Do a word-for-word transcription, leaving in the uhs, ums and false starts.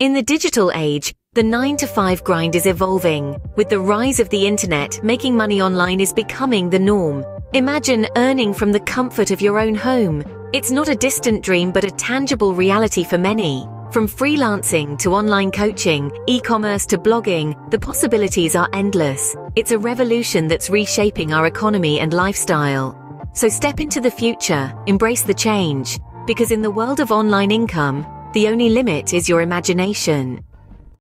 In the digital age, the nine to five grind is evolving. With the rise of the internet, making money online is becoming the norm. Imagine earning from the comfort of your own home. It's not a distant dream, but a tangible reality for many. From freelancing to online coaching, e-commerce to blogging, the possibilities are endless. It's a revolution that's reshaping our economy and lifestyle. So step into the future, embrace the change, because in the world of online income, the only limit is your imagination.